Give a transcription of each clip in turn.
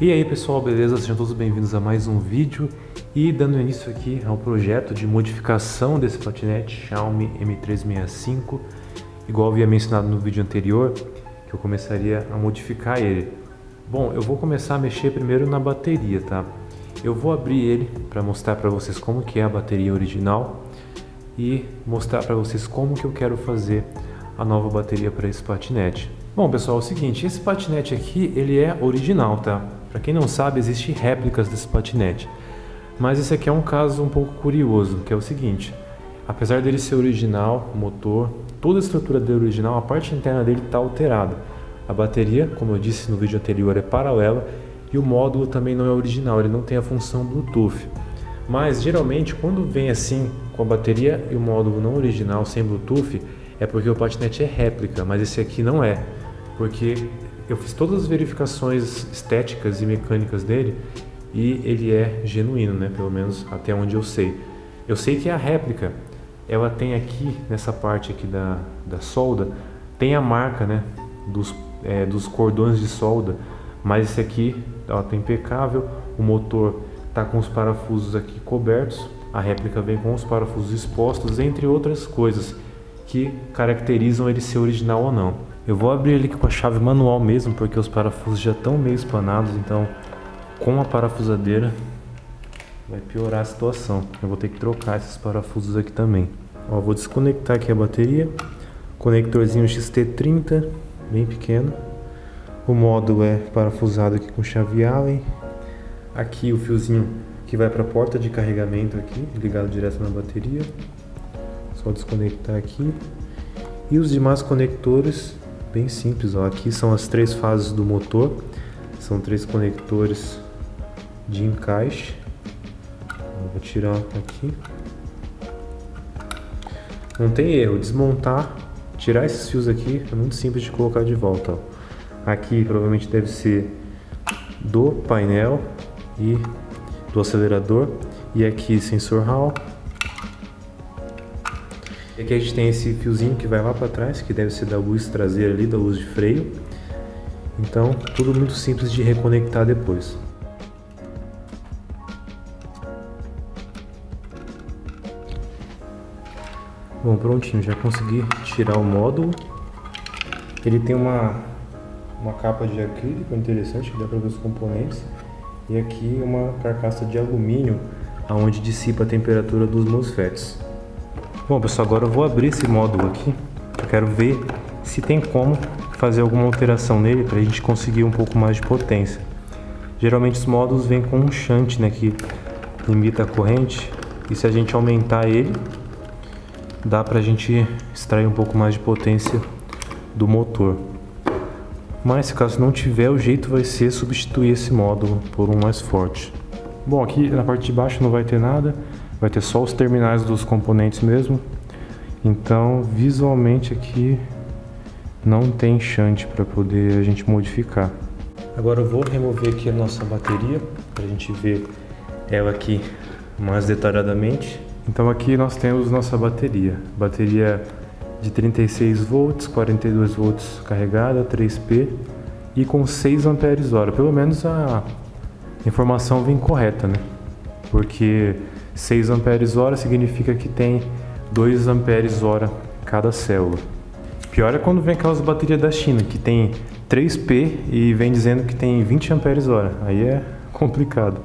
E aí pessoal, beleza? Sejam todos bem-vindos a mais um vídeo e dando início aqui ao projeto de modificação desse patinete Xiaomi M365, igual eu havia mencionado no vídeo anterior, que eu começaria a modificar ele. Bom, eu vou começar a mexer primeiro na bateria, tá? Eu vou abrir ele para mostrar para vocês como que é a bateria original e mostrar para vocês como que eu quero fazer a nova bateria para esse patinete. Bom pessoal, é o seguinte, esse patinete aqui ele é original, tá? Para quem não sabe, existem réplicas desse patinete, mas esse aqui é um caso um pouco curioso, que é o seguinte: apesar dele ser original, motor, toda a estrutura dele original, a parte interna dele está alterada. A bateria, como eu disse no vídeo anterior, é paralela e o módulo também não é original, ele não tem a função Bluetooth. Mas geralmente quando vem assim, com a bateria e o módulo não original, sem Bluetooth, é porque o patinete é réplica, mas esse aqui não é, porque eu fiz todas as verificações estéticas e mecânicas dele e ele é genuíno, né? Pelo menos até onde eu sei. Eu sei que é a réplica. Ela tem aqui, nessa parte aqui da solda, tem a marca, né? Dos cordões de solda, mas esse aqui ela tá impecável. O motor tá com os parafusos aqui cobertos, a réplica vem com os parafusos expostos, entre outras coisas que caracterizam ele ser original ou não. Eu vou abrir ele com a chave manual mesmo, porque os parafusos já estão meio espanados, então com a parafusadeira vai piorar a situação. Eu vou ter que trocar esses parafusos aqui também. Ó, vou desconectar aqui a bateria, conectorzinho XT30, bem pequeno. O módulo é parafusado aqui com chave Allen. Aqui o fiozinho que vai para a porta de carregamento aqui, ligado direto na bateria. Só desconectar aqui. E os demais conectores bem simples, ó. Aqui são as três fases do motor, são três conectores de encaixe. Vou tirar aqui. Não tem erro, desmontar, tirar esses fios aqui é muito simples de colocar de volta, ó. Aqui provavelmente deve ser do painel e do acelerador, e aqui sensor hall. E aqui a gente tem esse fiozinho que vai lá para trás, que deve ser da luz traseira ali, da luz de freio. Então, tudo muito simples de reconectar depois. Bom, prontinho, já consegui tirar o módulo. Ele tem uma capa de acrílico interessante, que dá para ver os componentes. E aqui uma carcaça de alumínio, aonde dissipa a temperatura dos MOSFETs. Bom pessoal, agora eu vou abrir esse módulo aqui, eu quero ver se tem como fazer alguma alteração nele para a gente conseguir um pouco mais de potência. Geralmente os módulos vêm com um shunt, né, que limita a corrente, e se a gente aumentar ele, dá para a gente extrair um pouco mais de potência do motor. Mas caso não tiver, o jeito vai ser substituir esse módulo por um mais forte. Bom, aqui na parte de baixo não vai ter nada. Vai ter só os terminais dos componentes mesmo, então visualmente aqui não tem shunt para poder a gente modificar. Agora eu vou remover aqui a nossa bateria para a gente ver ela aqui mais detalhadamente. Então aqui nós temos nossa bateria de 36 volts, 42 volts carregada, 3P e com 6 amperes hora. Pelo menos a informação vem correta, né? Porque 6 amperes hora significa que tem 2 amperes hora cada célula. Pior é quando vem aquelas baterias da China que tem 3P e vem dizendo que tem 20 amperes hora, aí é complicado.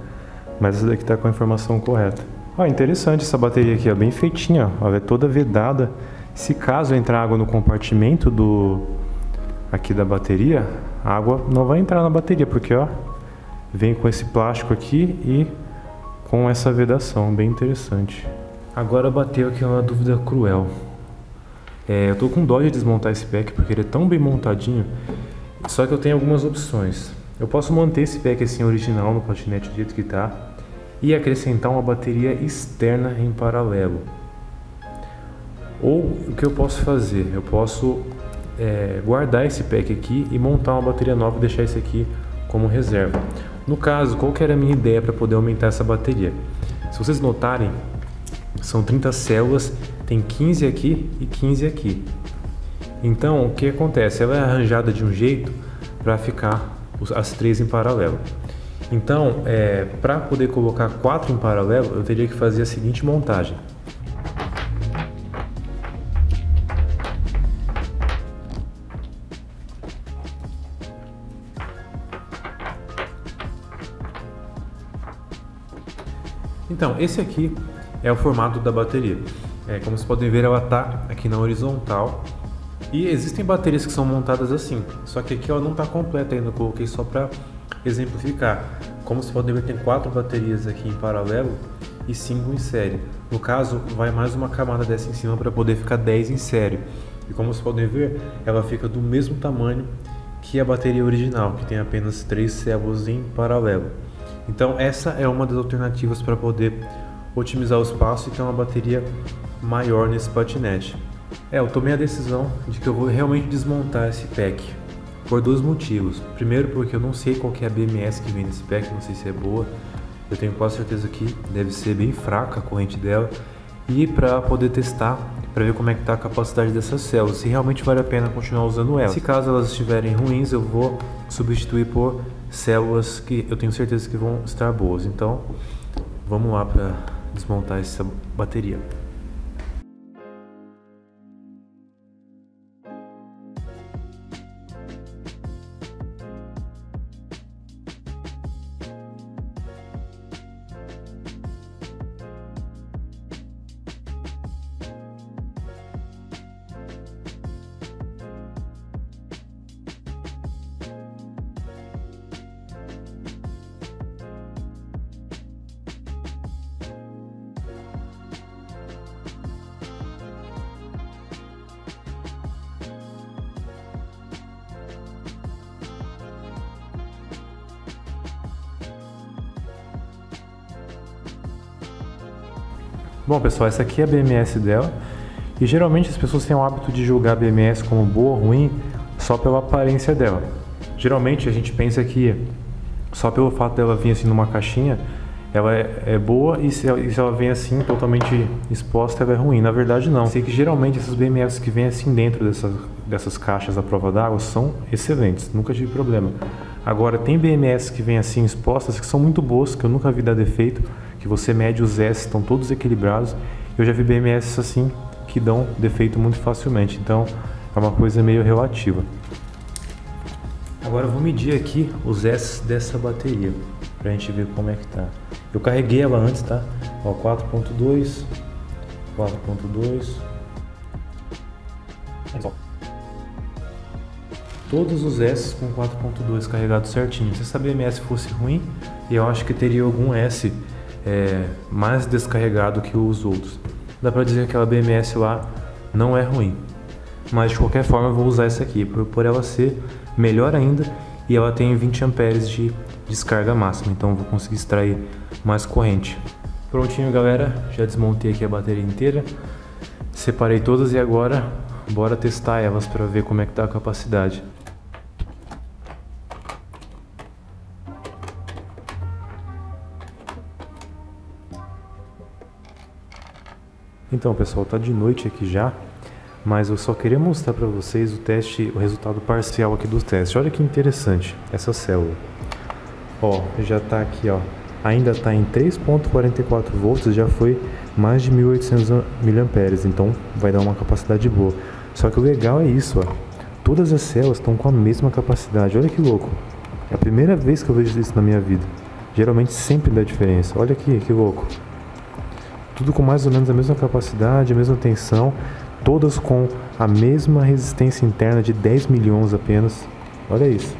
Mas essa daqui está com a informação correta. Ah, interessante essa bateria aqui, ó, bem feitinha, ó, ela é toda vedada. Se caso entrar água no compartimento aqui da bateria, a água não vai entrar na bateria, porque ó, vem com esse plástico aqui e com essa vedação, bem interessante. Agora bateu aqui uma dúvida cruel. Eu tô com dó de desmontar esse pack porque ele é tão bem montadinho, só que eu tenho algumas opções. Eu posso manter esse pack assim original no patinete do jeito que tá e acrescentar uma bateria externa em paralelo. Ou o que eu posso fazer? Eu posso guardar esse pack aqui e montar uma bateria nova e deixar esse aqui como reserva. No caso, qual que era a minha ideia para poder aumentar essa bateria? Se vocês notarem, são 30 células, tem 15 aqui e 15 aqui. Então, o que acontece? Ela é arranjada de um jeito para ficar as três em paralelo. Então, para poder colocar 4 em paralelo, eu teria que fazer a seguinte montagem. Então, esse aqui é o formato da bateria. Como vocês podem ver, ela está aqui na horizontal. E existem baterias que são montadas assim, só que aqui ela não está completa ainda, eu coloquei só para exemplificar. Como vocês podem ver, tem 4 baterias aqui em paralelo e 5 em série. No caso, vai mais uma camada dessa em cima para poder ficar 10 em série. E como vocês podem ver, ela fica do mesmo tamanho que a bateria original, que tem apenas 3 células em paralelo. Então essa é uma das alternativas para poder otimizar o espaço e ter uma bateria maior nesse patinete. Eu tomei a decisão de que eu vou realmente desmontar esse pack por 2 motivos. Primeiro, porque eu não sei qual que é a BMS que vem nesse pack, não sei se é boa. Eu tenho quase certeza que deve ser bem fraca a corrente dela. E para poder testar, para ver como é que está a capacidade dessas células, se realmente vale a pena continuar usando elas. Se caso elas estiverem ruins, eu vou substituir por células que eu tenho certeza que vão estar boas. Então, vamos lá para desmontar essa bateria. Bom pessoal, essa aqui é a BMS dela, e geralmente as pessoas têm o hábito de julgar a BMS como boa ou ruim só pela aparência dela. Geralmente a gente pensa que só pelo fato dela vir assim numa caixinha, ela é boa, e se ela vem assim totalmente exposta, ela é ruim. Na verdade não. Sei que geralmente essas BMS que vêm assim dentro dessas caixas à prova d'água são excelentes, nunca tive problema. Agora tem BMS que vêm assim expostas que são muito boas, que eu nunca vi dar defeito, que você mede os S, estão todos equilibrados. Eu já vi BMS assim que dão defeito muito facilmente, então é uma coisa meio relativa. Agora eu vou medir aqui os S dessa bateria pra gente ver como é que tá. Eu carreguei ela antes, tá? Ó, 4.2, 4.2. Todos os S com 4.2 carregados certinho. Se essa BMS fosse ruim, eu acho que teria algum S mais descarregado que os outros. Dá pra dizer que aquela BMS lá não é ruim, mas de qualquer forma eu vou usar essa aqui por ela ser melhor ainda, e ela tem 20 amperes de descarga máxima, então eu vou conseguir extrair mais corrente. Prontinho galera, já desmontei aqui a bateria inteira, separei todas, e agora bora testar elas para ver como é que tá a capacidade. Então pessoal, tá de noite aqui já, mas eu só queria mostrar para vocês o teste, o resultado parcial aqui dos testes. Olha que interessante essa célula. Ó, já tá aqui, ó. Ainda tá em 3.44 volts, já foi mais de 1800 mAh, então vai dar uma capacidade boa. Só que o legal é isso, ó. Todas as células estão com a mesma capacidade. Olha que louco. É a primeira vez que eu vejo isso na minha vida. Geralmente sempre dá diferença. Olha aqui, que louco. Tudo com mais ou menos a mesma capacidade, a mesma tensão, todas com a mesma resistência interna de 10 miliohms apenas. Olha isso.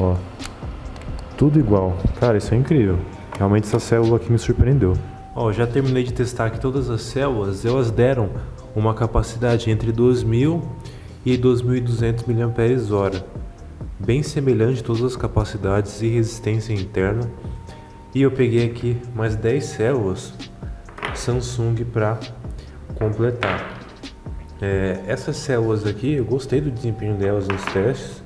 Ó. Tudo igual. Cara, isso é incrível. Realmente essa célula aqui me surpreendeu. Ó, já terminei de testar aqui todas as células. Elas deram uma capacidade entre 2000 e 2200 mAh. Bem semelhante a todas as capacidades e resistência interna. E eu peguei aqui mais 10 células Samsung para completar. Essas células aqui, eu gostei do desempenho delas nos testes,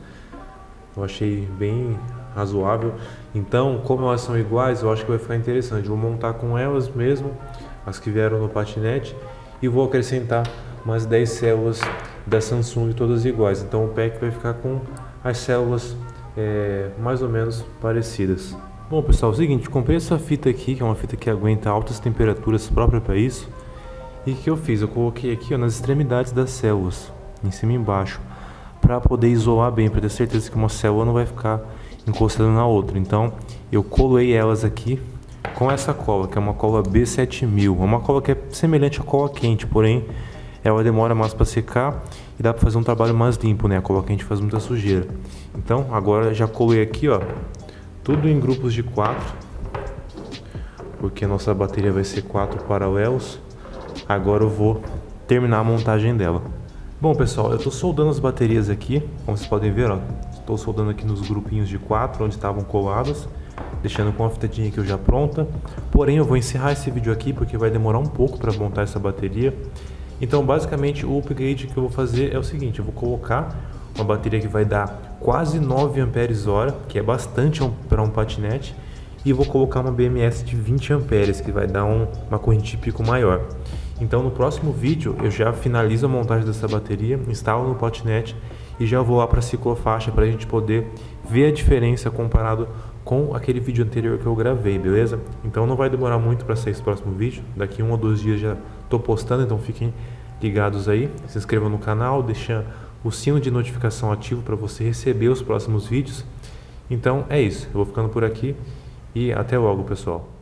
eu achei bem razoável. Então, como elas são iguais, eu acho que vai ficar interessante. Vou montar com elas mesmo, as que vieram no patinete, e vou acrescentar mais 10 células da Samsung, todas iguais. Então o pack vai ficar com as células mais ou menos parecidas. Bom pessoal, é o seguinte, comprei essa fita aqui, que é uma fita que aguenta altas temperaturas própria para isso. E o que eu fiz? Eu coloquei aqui ó, nas extremidades das células, em cima e embaixo, para poder isolar bem, para ter certeza que uma célula não vai ficar encostando na outra. Então eu colei elas aqui com essa cola, que é uma cola B7000, é uma cola que é semelhante à cola quente, porém ela demora mais para secar e dá para fazer um trabalho mais limpo, né? A cola quente faz muita sujeira. Então agora já colei aqui ó, tudo em grupos de 4, porque a nossa bateria vai ser 4 paralelos. Agora eu vou terminar a montagem dela. Bom pessoal, eu estou soldando as baterias aqui, como vocês podem ver ó, estou soldando aqui nos grupinhos de 4 onde estavam coladas, deixando com a fitadinha aqui eu já pronta. Porém eu vou encerrar esse vídeo aqui porque vai demorar um pouco para montar essa bateria. Então basicamente o upgrade que eu vou fazer é o seguinte, eu vou colocar uma bateria que vai dar quase 9 amperes hora, que é bastante para um patinete, e vou colocar uma BMS de 20 amperes, que vai dar uma corrente de pico maior. Então no próximo vídeo eu já finalizo a montagem dessa bateria, instalo no patinete e já vou lá para a ciclofaixa para a gente poder ver a diferença comparado com aquele vídeo anterior que eu gravei, beleza? Então não vai demorar muito para sair esse próximo vídeo, daqui 1 ou 2 dias já estou postando, então fiquem ligados aí, se inscrevam no canal, deixem o sino de notificação ativo para você receber os próximos vídeos. Então é isso, eu vou ficando por aqui e até logo pessoal.